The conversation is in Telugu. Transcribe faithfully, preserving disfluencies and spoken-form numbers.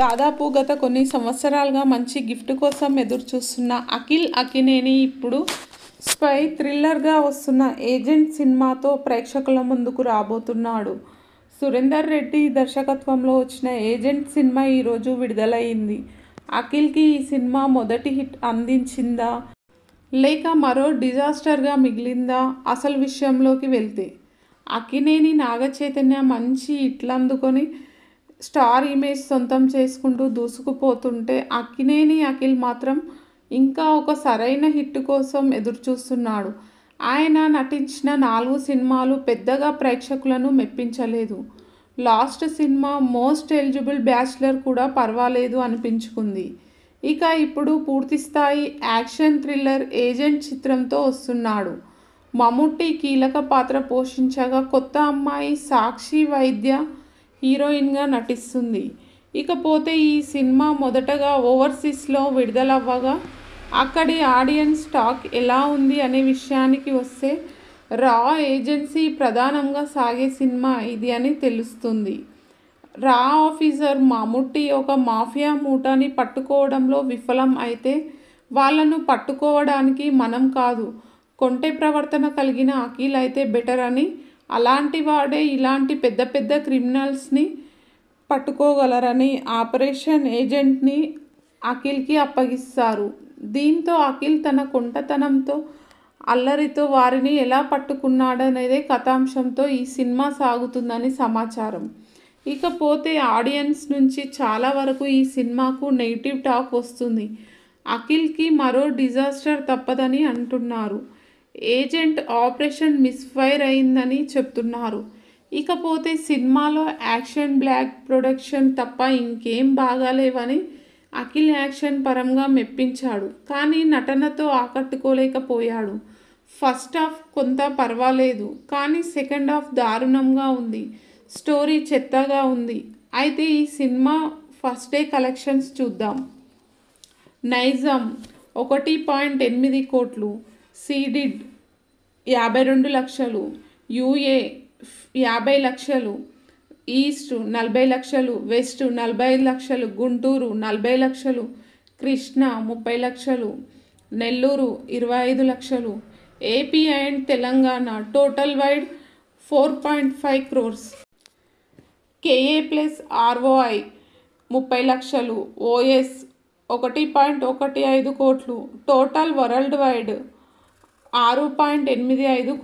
దాదాపుగా గత కొన్ని సంవత్సరాలుగా మంచి గిఫ్ట్ కోసం ఎదురు చూస్తున్న అఖిల్ అక్కినేని ఇప్పుడు స్పై థ్రిల్లర్ గా వస్తున్న ఏజెంట్ సినిమాతో ప్రేక్షకుల ముందుకు రాబోతున్నాడు. సురేందర్ రెడ్డి దర్శకత్వంలో వచ్చిన ఏజెంట్ సినిమా ఈ రోజు విడుదలైంది. అఖిల్ కి ఈ సినిమా మొదటి హిట్ అందించిందా లేక మరో డిజాస్టర్ గా మిగిలిందా? అసలు విషయంలోకి వెళ్తే అక్కినేని నాగచైతన్య మంచి హిట్లు అందుకొని స్టార్ ఇమేజ్ సొంతం చేసుకుంటూ దూసుకుపోతుంటే అక్కినేని అఖిల్ మాత్రం ఇంకా ఒక సరైన హిట్ కోసం ఎదురుచూస్తున్నాడు. ఆయన నటించిన నాలుగు సినిమాలు పెద్దగా ప్రేక్షకులను మెప్పించలేదు. Last cinema most eligible bachelor కూడా పర్వాలేదు అనిపించుకుంది. ఇక ఇప్పుడు పూర్తిస్థాయి యాక్షన్ థ్రిల్లర్ ఏజెంట్ చిత్రంతో వస్తున్నాడు. మమ్ముట్టి కీలక పాత్ర పోషించగా కొత్త అమ్మాయి సాక్షి వైద్య హీరోయిన్గా నటిస్తుంది. ఇకపోతే ఈ సినిమా మొదటగా ఓవర్సీస్లో విడుదలవ్వగా అక్కడి ఆడియన్స్ టాక్ ఎలా ఉంది అనే విషయానికి వస్తే రా ఏజెన్సీ ప్రధానంగా సాగే సినిమా ఇది అని తెలుస్తుంది. రా ఆఫీసర్ మమ్ముట్టి ఒక మాఫియా మూటని పట్టుకోవడంలో విఫలం అయితే వాళ్ళను పట్టుకోవడానికి మనం కాదు కొంటె ప్రవర్తన కలిగిన అఖిల్ అయితే బెటర్ అని, అలాంటి వాడే ఇలాంటి పెద్ద పెద్ద క్రిమినల్స్ని పట్టుకోగలరని ఆపరేషన్ ఏజెంట్ని అఖిల్కి అప్పగిస్తారు. దీంతో అఖిల్ తన కొంటతనంతో అల్లరితో వారిని ఎలా పట్టుకున్నాడనేదే కథాంశంతో ఈ సినిమా సాగుతుందని సమాచారం. ఇకపోతే ఆడియన్స్ నుంచి చాలా వరకు ఈ సినిమాకు నెగిటివ్ టాక్ వస్తుంది. అఖిల్కి మరో డిజాస్టర్ తప్పదని అంటున్నారు. ఏజెంట్ ఆపరేషన్ మిస్ఫైర్ అయిందని చెప్తున్నారు. ఇకపోతే సినిమాలో యాక్షన్ బ్లాక్ ప్రొడక్షన్ తప్ప ఇంకేం బాగాలేవని అఖిల్ యాక్షన్ పరంగా మెప్పించాడు, కానీ నటనతో ఆకట్టుకోలేకపోయాడు. ఫస్ట్ హాఫ్ కొంత పర్వాలేదు, కానీ సెకండ్ హాఫ్ దారుణంగా ఉంది. స్టోరీ చెత్తగా ఉంది. అయితే ఈ సినిమా ఫస్ట్ డే కలెక్షన్స్ చూద్దాం. నైజాం ఒకటి పాయింట్ ఎనిమిది కోట్లు, సీడిడ్ యాభై రెండు లక్షలు, యూఏ యాభై లక్షలు, ఈస్ట్ నలభై లక్షలు, వెస్ట్ నలభై లక్షలు, గుంటూరు నలభై లక్షలు, కృష్ణ ముప్పై లక్షలు, నెల్లూరు ఇరవై ఐదు లక్షలు, AP and Telangana total wide four point five crores, KA plus ROI ముప్పై లక్షలు, ఓఎస్ ఒకటి పాయింట్ ఒకటి ఐదు కోట్లు, టోటల్ వరల్డ్ వైడ్ ఆరు పాయింట్ ఎనిమిది ఐదు